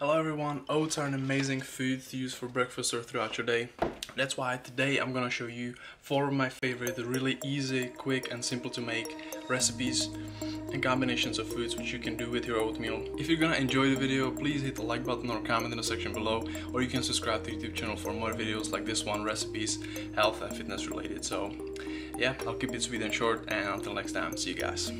Hello everyone, oats are an amazing food to use for breakfast or throughout your day. That's why today I'm gonna show you 4 of my favorite, really easy, quick and simple to make recipes and combinations of foods which you can do with your oatmeal. If you're gonna enjoy the video, please hit the like button or comment in the section below, or you can subscribe to the YouTube channel for more videos like this one, recipes, health and fitness related. So yeah, I'll keep it sweet and short, and until next time, see you guys.